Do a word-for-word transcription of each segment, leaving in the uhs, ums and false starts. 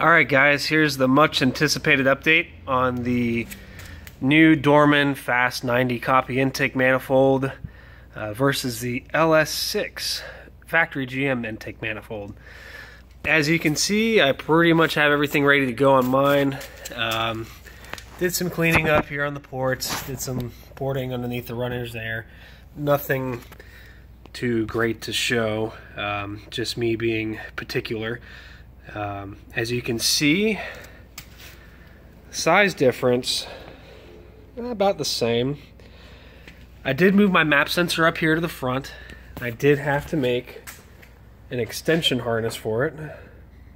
Alright guys, here's the much anticipated update on the new Dorman Fast ninety copy intake manifold uh, versus the L S six factory G M intake manifold. As you can see, I pretty much have everything ready to go on mine. Um, did some cleaning up here on the ports, did some porting underneath the runners there. Nothing too great to show, um, just me being particular. Um, as you can see, size difference about the same. I did move my map sensor up here to the front. I did have to make an extension harness for it.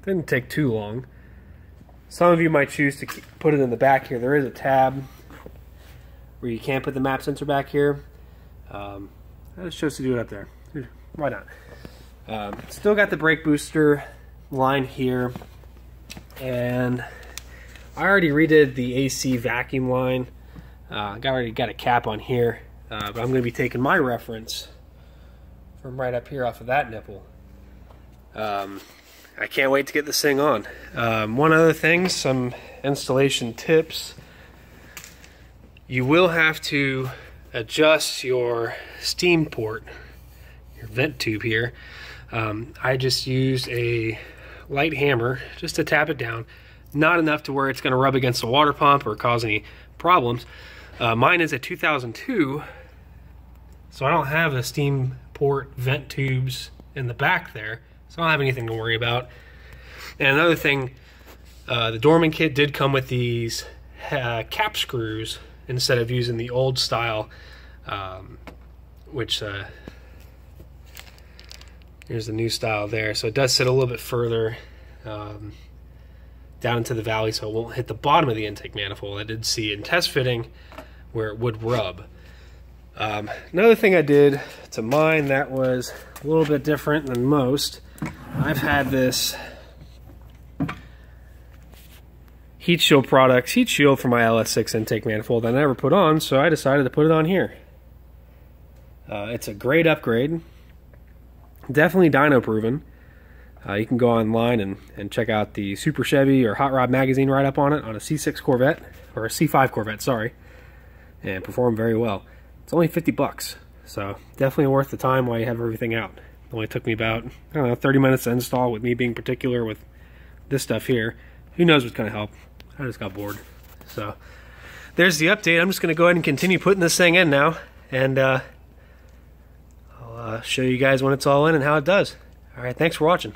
Didn't take too long. Some of you might choose to put it in the back here. There is a tab where you can put the map sensor back here. Um, I just chose to do it up there. Why not? Um, still got the brake booster line here, and I already redid the A C vacuum line. I uh, already got a cap on here, uh, but I'm going to be taking my reference from right up here off of that nipple. Um, I can't wait to get this thing on. Um, one other thing, some installation tips. You will have to adjust your steam port, your vent tube here. Um, I just used a light hammer just to tap it down, not enough to where it's going to rub against the water pump or cause any problems. Uh, mine is a two thousand two, so I don't have a steam port vent tubes in the back there, so I don't have anything to worry about. And another thing, uh, the Dorman kit did come with these uh, cap screws instead of using the old style, um, which uh, here's the new style there. So it does sit a little bit further um, down into the valley, so it won't hit the bottom of the intake manifold. I did see in test fitting where it would rub. Um, another thing I did to mine that was a little bit different than most. I've had this heat shield products, heat shield for my L S six intake manifold that I never put on, so I decided to put it on here. Uh, it's a great upgrade. Definitely dyno proven. Uh, you can go online and, and check out the Super Chevy or Hot Rod Magazine write up on it on a C six Corvette, or a C five Corvette, sorry, and perform very well. It's only fifty bucks, so definitely worth the time while you have everything out. It only took me about, I don't know, thirty minutes to install with me being particular with this stuff here. Who knows what's going to help? I just got bored. So there's the update. I'm just going to go ahead and continue putting this thing in now, and uh, I'll uh, show you guys when it's all in and how it does. All right, thanks for watching.